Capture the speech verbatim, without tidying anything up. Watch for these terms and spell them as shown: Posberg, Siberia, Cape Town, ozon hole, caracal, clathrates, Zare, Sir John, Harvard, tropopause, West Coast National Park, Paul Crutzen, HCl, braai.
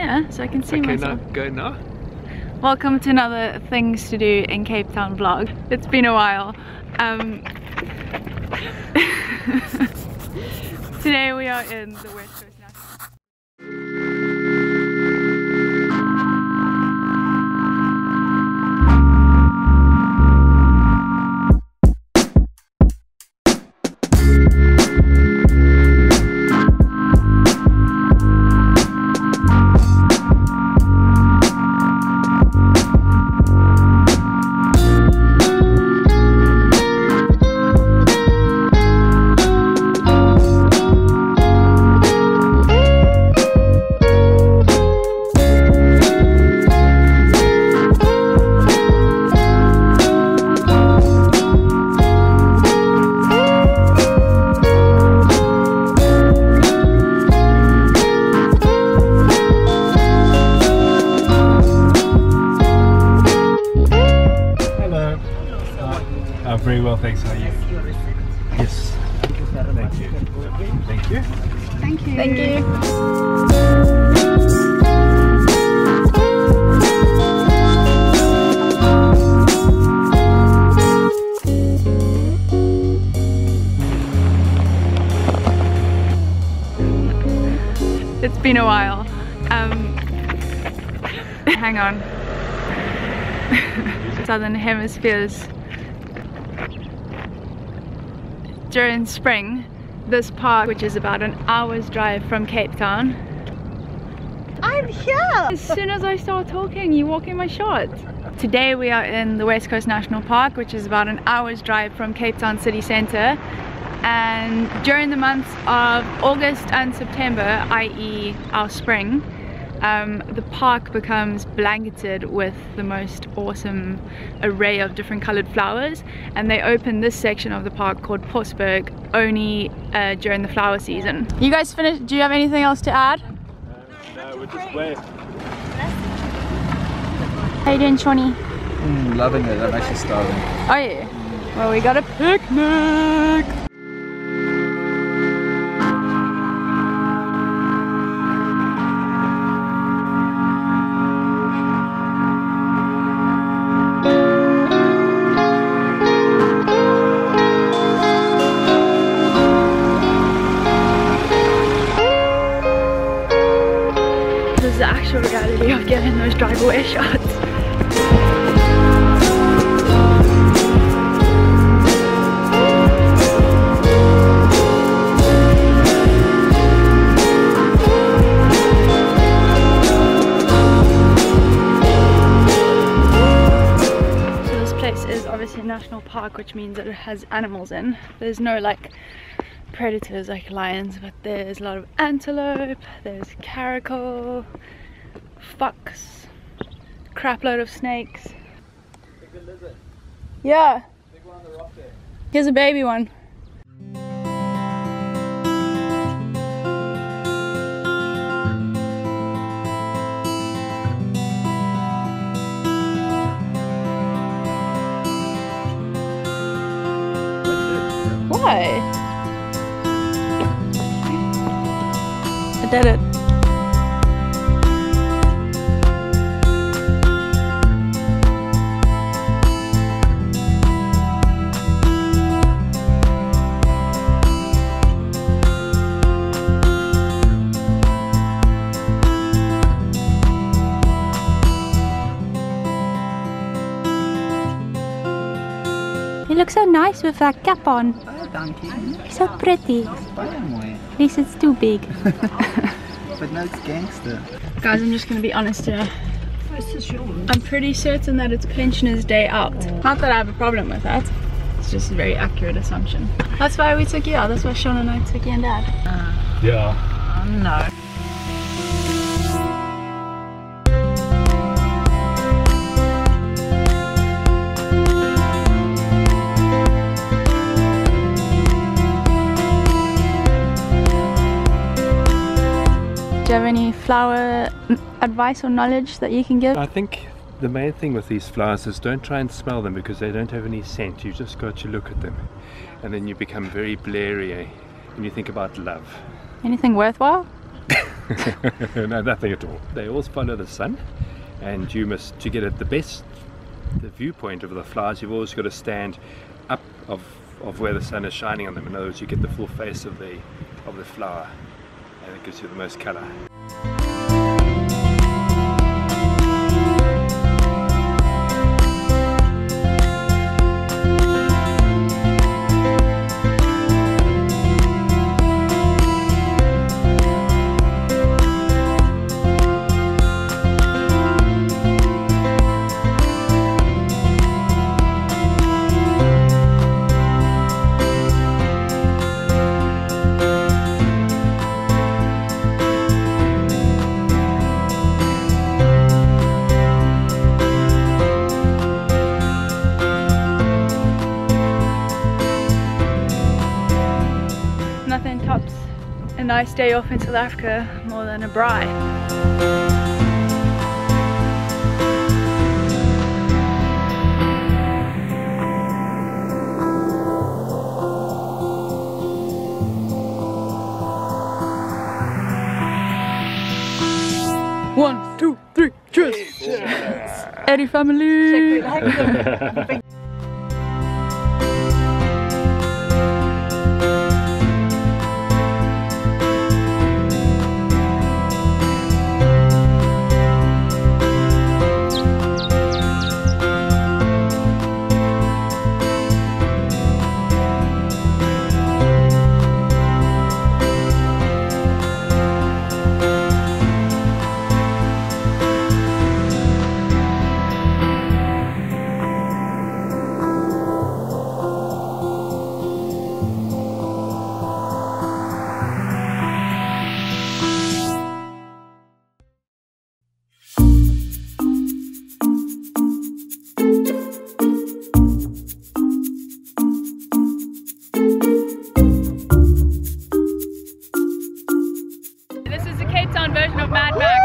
Yeah, so I can see okay, myself. Okay, go now. Welcome to another Things to Do in Cape Town vlog. It's been a while. Um, today we are in the West Coast National Park. Very well, thanks. How are you? Yes. Thank you. Thank you. Thank you. Thank you. Thank you. It's been a while. Um, hang on. Southern Hemisphere's. During spring, this park, which is about an hour's drive from Cape Town. I'm here! As soon as I start talking, you walk in my shot. Today we are in the West Coast National Park, which is about an hour's drive from Cape Town city centre. And during the months of August and September, that is our spring, um, the park becomes blanketed with the most awesome array of different coloured flowers, and they open this section of the park called Posberg only uh, during the flower season. You guys finished? Do you have anything else to add? No, no, we're just playing. How you doing, Shawnee? Mm, loving it, I'm actually starving. Are you? Well, we got a picnic! The actual reality of getting those drive away shots. So this place is obviously a national park, which means that it has animals in. There's no like predators like lions, but there's a lot of antelope, there's caracal, fox, crap load of snakes. Big lizard. Yeah. Big one on the rock there. Here's a baby one. Why? Did it. You look so nice with that cap on. Oh, thank you. So pretty. At least it's too big. But no, it's gangster. Guys, I'm just gonna be honest here. I'm pretty certain that it's pensioners' day out. Not that I have a problem with that. It's just a very accurate assumption. That's why we took you out. That's why Sean and I took you and Dad. Uh, yeah. Uh, no. Do you have any flower advice or knowledge that you can give? I think the main thing with these flowers is don't try and smell them because they don't have any scent. You just got to look at them and then you become very blairy and you think about love. Anything worthwhile? No, nothing at all. They all follow the sun, and you must, to get at the best the viewpoint of the flowers, you've always got to stand up of, of where the sun is shining on them. In other words, you get the full face of the, of the flower, and it gives you the most colour. Nothing tops a nice day off in South Africa more than a braai. One, two, three, cheers! Eddie family! Version of Mad Max.